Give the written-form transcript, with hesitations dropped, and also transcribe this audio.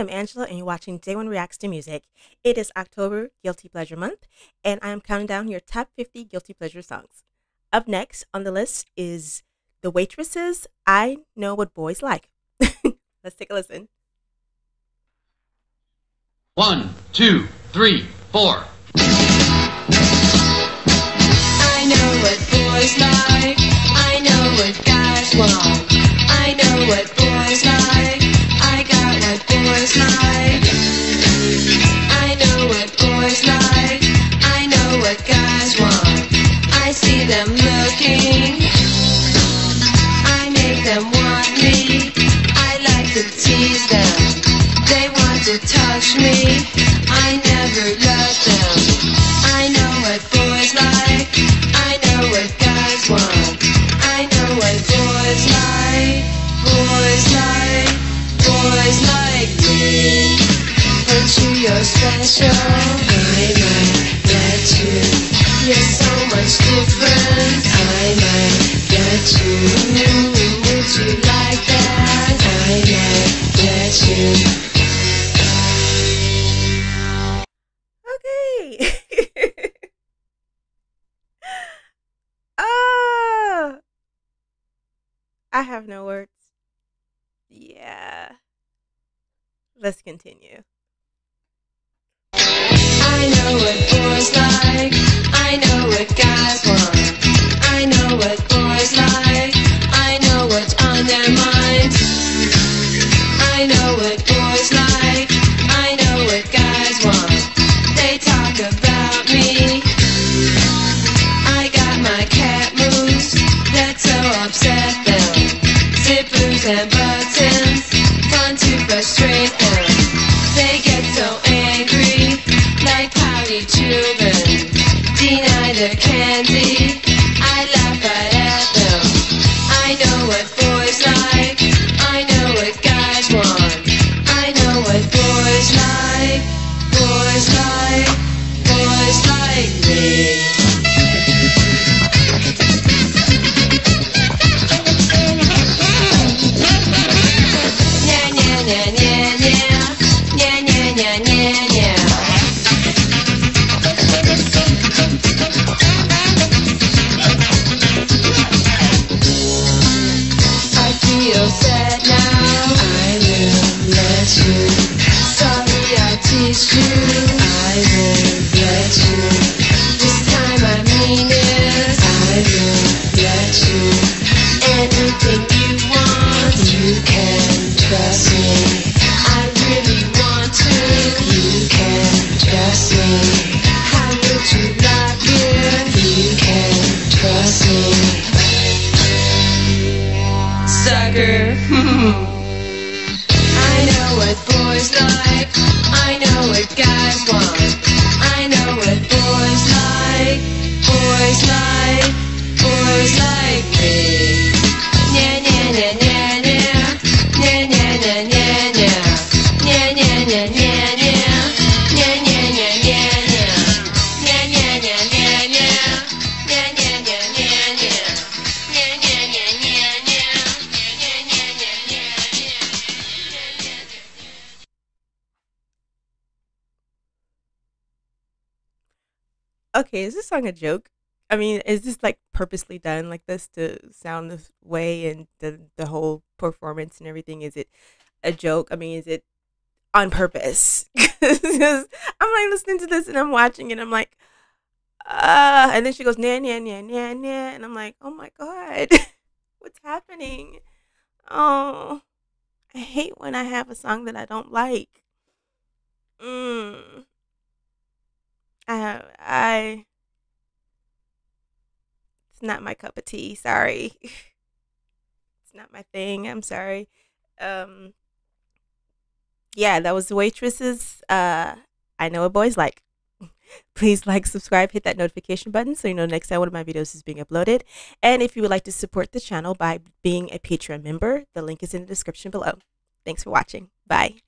I'm Angela and you're watching DayOne Reacts to Music. It is October Guilty Pleasure Month and I am counting down your top 50 Guilty Pleasure songs. Up next on the list is The Waitresses, I Know What Boys Like. Let's take a listen. 1, 2, 3, 4. I know what boys like. I know what guys want. I know what boys like. I got what boys like. I know what boys like. I know what guys want. I see them looking. I make them want me. I like to tease them. They want to touch me. I never love them. I know what boys like. I know what guys want. I know what boys like. Boys like. Boys like me. Aren't you you're special? I might get you. You're so much different. I might get you. Would you like that? I might get you. I have no words. Yeah. Let's continue. I know what boys like. I know what guys want. I know what boys like. I know what's on their mind. I know what boys like. I know what guys want. They talk about me. I got my cat moves that so upset them. Zippers and buttons, fun to frustrate them. They get so angry, like pouty children. Deny their candy, I laugh right at them. I know what boys like, I know what guys want. I know what boys like, boys like, boys like me. Okay, is this song a joke? I mean, is this like purposely done like this to sound this way and the whole performance and everything? Is it a joke? I mean, is it on purpose? Because I'm like listening to this and I'm watching and I'm like, and then she goes, nah, nah, nah, nah, nah. And I'm like, oh my God, what's happening? Oh, I hate when I have a song that I don't like. It's not my cup of tea, sorry. It's not my thing, I'm sorry. Yeah, that was The Waitresses. I Know What Boys Like. Please like, subscribe, hit that notification button so you know next time one of my videos is being uploaded. And if you would like to support the channel by being a Patreon member, the link is in the description below. Thanks for watching. Bye.